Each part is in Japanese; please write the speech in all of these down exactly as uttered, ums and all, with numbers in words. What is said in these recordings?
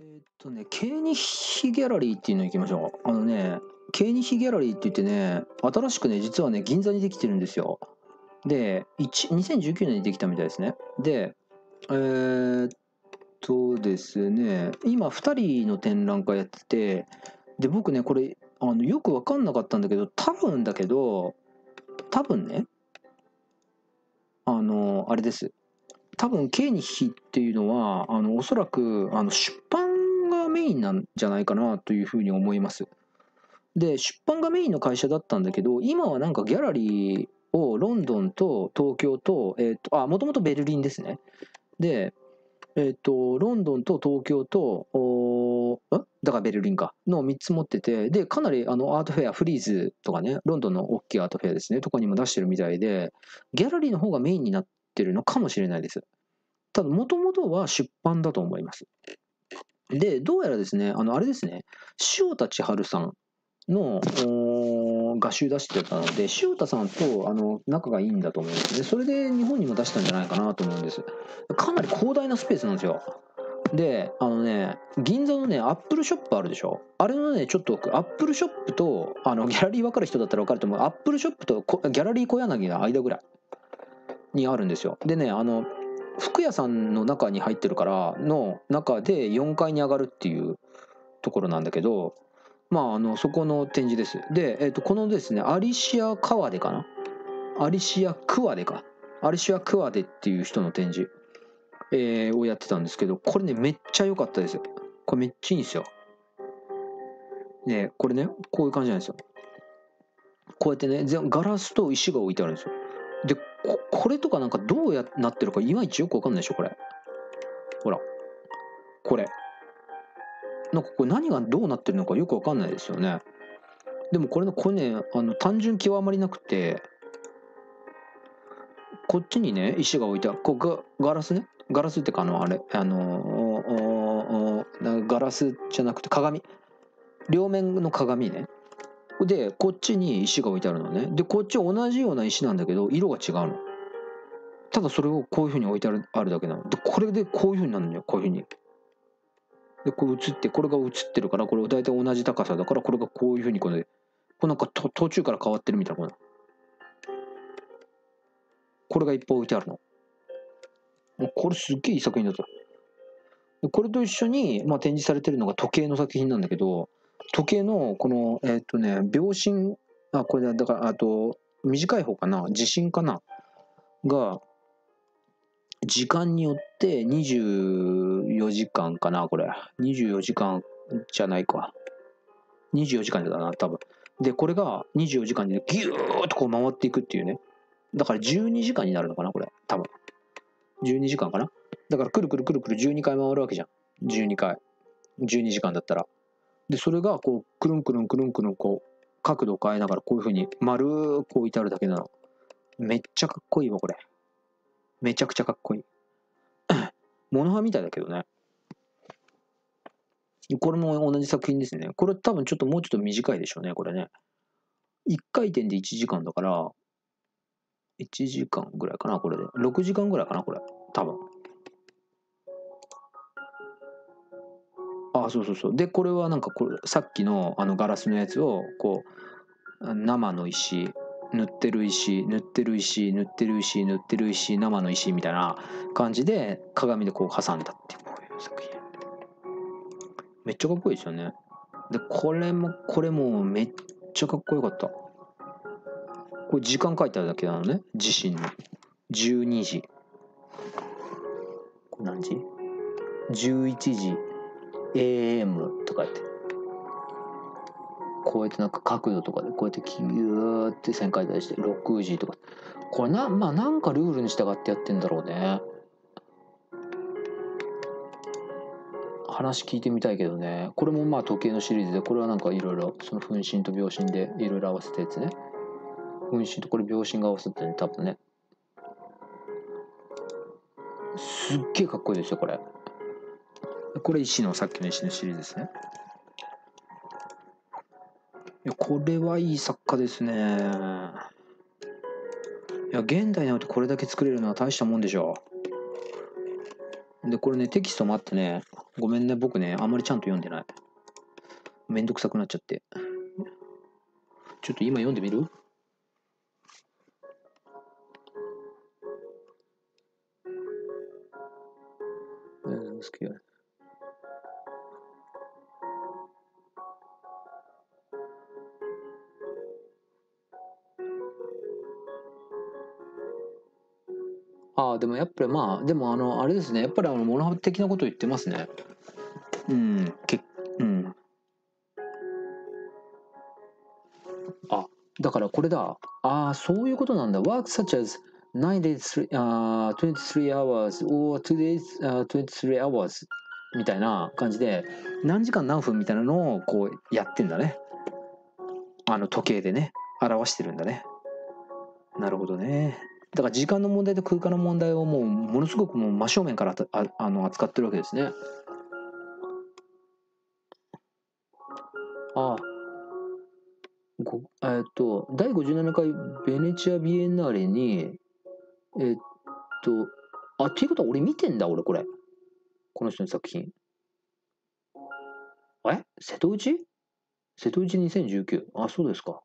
えっとね、ケーツー 比ギャラリーっていうの行きましょう。あのね、ケーツー 比ギャラリーって言ってね、新しくね、実はね、銀座にできてるんですよ。で、にせんじゅうきゅうねんにできたみたいですね。で、えー、っとですね、今ふたりの展覧会やってて、で、僕ね、これ、あのよく分かんなかったんだけど、多分だけど、多分ね、あの、あれです。多分 ケーツー 比っていうのは、あのおそらくあの出版がメインなんじゃないかなというふうに思います。で、出版がメインの会社だったんだけど、今はなんかギャラリーをロンドンと東京と、えっと、あ、もともとベルリンですね。で、えっと、ロンドンと東京と、おんだからベルリンか、のみっつ持ってて、で、かなりあのアートフェア、フリーズとかね、ロンドンの大きいアートフェアですね、とかにも出してるみたいで、ギャラリーの方がメインになって、ってるのかもしれないです。ただもともとは出版だと思います。で、どうやらですね、あのあれですね、塩田千春さんの画集出してたので、塩田さんとあの仲がいいんだと思うんです。で、それで日本にも出したんじゃないかなと思うんです。かなり広大なスペースなんですよ。で、あのね、銀座のね、アップルショップあるでしょ。あれのね、ちょっと奥、アップルショップとあのギャラリー分かる人だったら分かると思う。アップルショップとギャラリー小柳の間ぐらいにあるんですよ。でね、あの服屋さんの中に入ってるからの中でよんかいに上がるっていうところなんだけど、まああのそこの展示です。で、えっとこのですね、アリシア・カワデかな、アリシア・クワデか、アリシア・クワデっていう人の展示、えー、をやってたんですけど、これねめっちゃ良かったですよ。これめっちゃいいんですよ。ね、これねこういう感じなんですよ。こうやってね、ガラスと石が置いてあるんですよ。で こ, これとかなんかどうやなってるかいまいちよくわかんないでしょ。これほら、これなんかこれ何がどうなってるのかよくわかんないですよね。でもこれのこれね、あの単純極まりなくて、こっちにね石が置いてある、こう ガ, ガラスねガラスってか、あのあれあのー、ガラスじゃなくて鏡、両面の鏡ね。で、こっちに石が置いてあるのね。で、こっち同じような石なんだけど、色が違うの。ただそれをこういうふうに置いてある、あるだけなの。で、これでこういうふうになるのよ、こういうふうに。で、こう映って、これが映ってるから、これ大体同じ高さだから、これがこういうふうにこうね、こうなんかと途中から変わってるみたいな、これ。これがいっぱい置いてあるの。これすっげえいい作品だった。で、これと一緒に、まあ、展示されてるのが時計の作品なんだけど、時計のこのえっとね秒針、あ、これだから、あと短い方かな、時針かなが時間によってにじゅうよじかんかな、これにじゅうよじかんじゃないか、にじゅうよじかんだな多分。でこれがにじゅうよじかんでギューッとこう回っていくっていうね。だからじゅうにじかんになるのかな、これ多分じゅうにじかんかな。だからくるくるくるくるじゅうにかい回るわけじゃん。じゅうにかいじゅうにじかんだったら、でそれがこうくるんくるんくるんくるんこう角度を変えながらこういう風に丸ーく置いてあるだけなの。めっちゃかっこいいわこれ。めちゃくちゃかっこいい。モノハみたいだけどね。これも同じ作品ですね。これ多分ちょっともうちょっと短いでしょうね、これね。いっかい転でいちじかんだからいちじかんぐらいかな、これでろくじかんぐらいかな、これ多分。ああ、そうそうそう。でこれはなんかこれさっきのあのガラスのやつをこう生の石、塗ってる石、塗ってる石、塗ってる石、塗ってる石、生の石みたいな感じで鏡でこう挟んだっていう、こういう作品。めっちゃかっこいいですよね。でこれもこれもめっちゃかっこよかった。これ時間書いてあるだけなのね。自身のじゅうにじ。これ何時？じゅういちじ。エーエム とか言って、こうやってなんか角度とかでこうやってギューって旋回対してろくじとか、これな、まあなんかルールに従ってやってんだろうね。話聞いてみたいけどね。これもまあ時計のシリーズで、これはなんかいろいろその分針と秒針でいろいろ合わせたやつね。分針とこれ秒針が合わせてね、多分ね。すっげえかっこいいですよこれ。これ石の、さっきの石のシリーズですね。いやこれはいい作家ですね。いや現代になるとこれだけ作れるのは大したもんでしょう。でこれねテキストもあってね、ごめんね、僕ね、あんまりちゃんと読んでない。めんどくさくなっちゃって。ちょっと今読んでみる？うん、好きや。ああ、でもやっぱりまあ、でもあの、あれですね、やっぱりあの、モノハ的なこと言ってますね。うん、結うん。あ、だからこれだ。ああ、そういうことなんだ。Work such as ninety-three、uh, twenty-three hours or two days、uh, twenty-three hours みたいな感じで、何時間何分みたいなのをこうやってんだね。あの時計でね、表してるんだね。なるほどね。だから時間の問題と空間の問題をもうものすごくもう真正面からああの扱ってるわけですね。ああ、えー、っと第ごじゅうななかいベネチア・ビエンナーレにえー、っとあっていうことは俺見てんだ俺これこの人の作品え瀬戸内瀬戸内にせんじゅうきゅうあそうですか。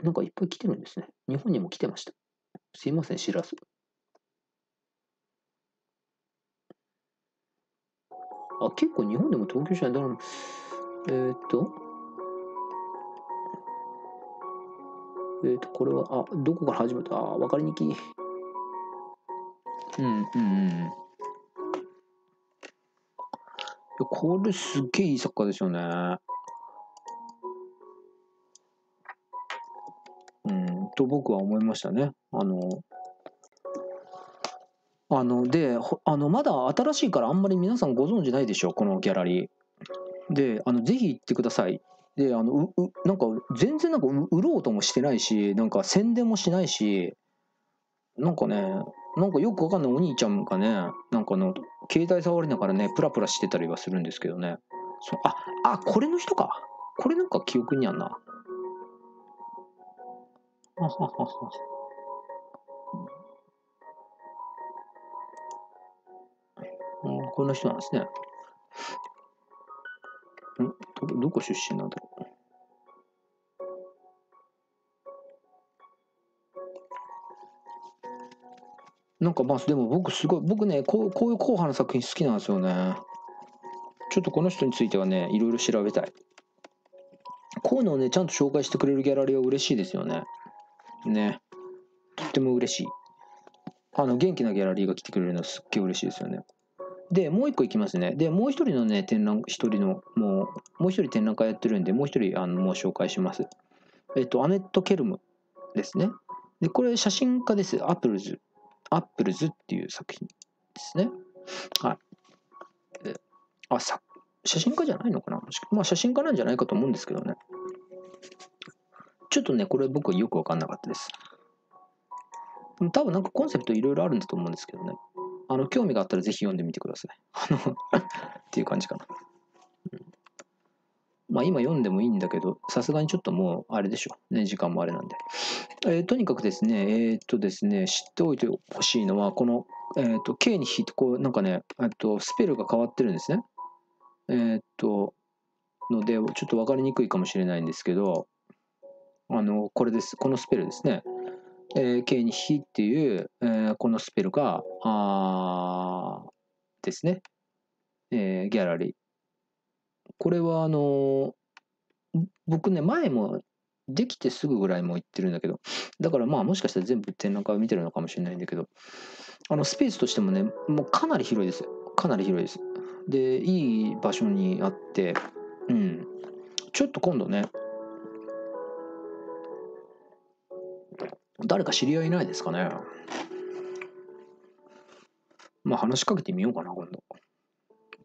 なんかいっぱい来てるんですね。日本にも来てました。すいません、知らず。あ、結構日本でも東京じゃない。えー、っと。えー、っと、これは、あ、どこから始まった？あ、わかりにきい。うん、うん、うん。これすっげえいい作家ですよね。うん、と僕は思いましたね。あのあのであのまだ新しいからあんまり皆さんご存じないでしょうこのギャラリーであのぜひ行ってください。であのううなんか全然なんか売ろうともしてないしなんか宣伝もしないしなんかねなんかよくわかんないお兄ちゃんがねなんかの携帯触りながらねプラプラしてたりはするんですけどね。そああこれの人かこれなんか記憶にあんな。はははは。うん、こんな人なんですね。ん ど, どこ出身なんだろう。なんかまあでも僕すごい僕ねこうこういう硬派な作品好きなんですよね。ちょっとこの人についてはねいろいろ調べたい。こういうのをねちゃんと紹介してくれるギャラリーは嬉しいですよね。ね、とっても嬉しい。あの元気なギャラリーが来てくれるのはすっげえ嬉しいですよね。でもう一個いきますね。でもう一人のね展覧一人のもうもう一人展覧会やってるんでもう一人あのもう紹介します。えっとアネット・ケルムですね。でこれ写真家です。アップルズアップルズっていう作品ですね。はい。あさ写真家じゃないのかな。まあ写真家なんじゃないかと思うんですけどね。ちょっとねこれ僕よく分かんなかったです。多分なんかコンセプトいろいろあるんだと思うんですけどね。あの興味があったらぜひ読んでみてください。あのっていう感じかな。うん、まあ今読んでもいいんだけどさすがにちょっともうあれでしょね時間もあれなんで。えー、とにかくですねえー、っとですね知っておいてほしいのはこのえー、っと K に引いてこうなんかねえっとスペルが変わってるんですね。えー、っとのでちょっと分かりにくいかもしれないんですけど。あのこれですこのスペルですね、えー、K にひっていう、えー、このスペルがあですね、えー、ギャラリーこれはあのー、僕ね前もできてすぐぐらいも言ってるんだけどだからまあもしかしたら全部展覧会を見てるのかもしれないんだけどあのスペースとしてもねもうかなり広いですかなり広いですでいい場所にあってうんちょっと今度ね誰か知り合いないですかね。まあ話しかけてみようかな今度。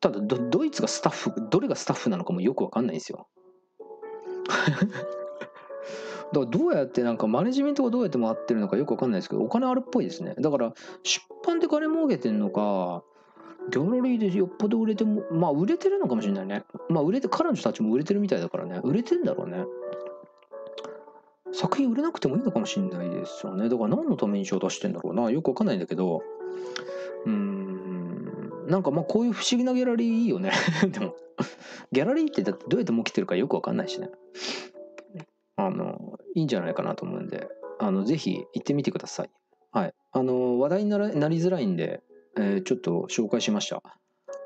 ただ ド, ドイツがスタッフどれがスタッフなのかもよくわかんないんですよ。だからどうやってなんかマネジメントがどうやって回ってるのかよくわかんないですけどお金あるっぽいですね。だから出版で金儲けてんのかギャラリーでよっぽど売れてもまあ売れてるのかもしれないね。まあ売れて彼女たちも売れてるみたいだからね売れてんだろうね。作品売れなくてもいいのかもしれないですよね。だから何のために賞出してんだろうな。よくわかんないんだけど。うーん。なんかまあこういう不思議なギャラリーいいよねでもギャラリーってだってどうやってもう来てるかよく分かんないしね、あのいいんじゃないかなと思うんで、あのぜひ行ってみてください。はい、あの話題に な, らなりづらいんで、えー、ちょっと紹介しました。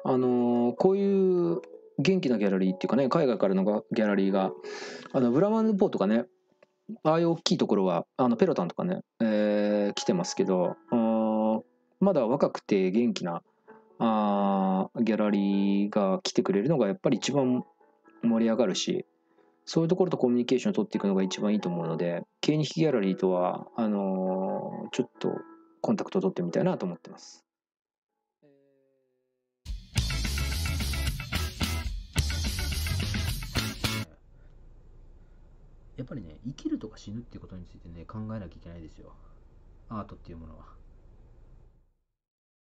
あのこういう元気なギャラリーっていうかね、海外からのギャラリーが、あのブラマンヌポーとかね、ああいう大きいところはあのペロタンとかね、えー、来てますけど、まだ若くて元気なあギャラリーが来てくれるのがやっぱり一番盛り上がるし、そういうところとコミュニケーションを取っていくのが一番いいと思うので、K にひきギャラリーとはあのー、ちょっとコンタクトを取ってみたいなと思ってます。やっぱりね、生きるとか死ぬっていうことについてね、考えなきゃいけないですよ、アートっていうものは。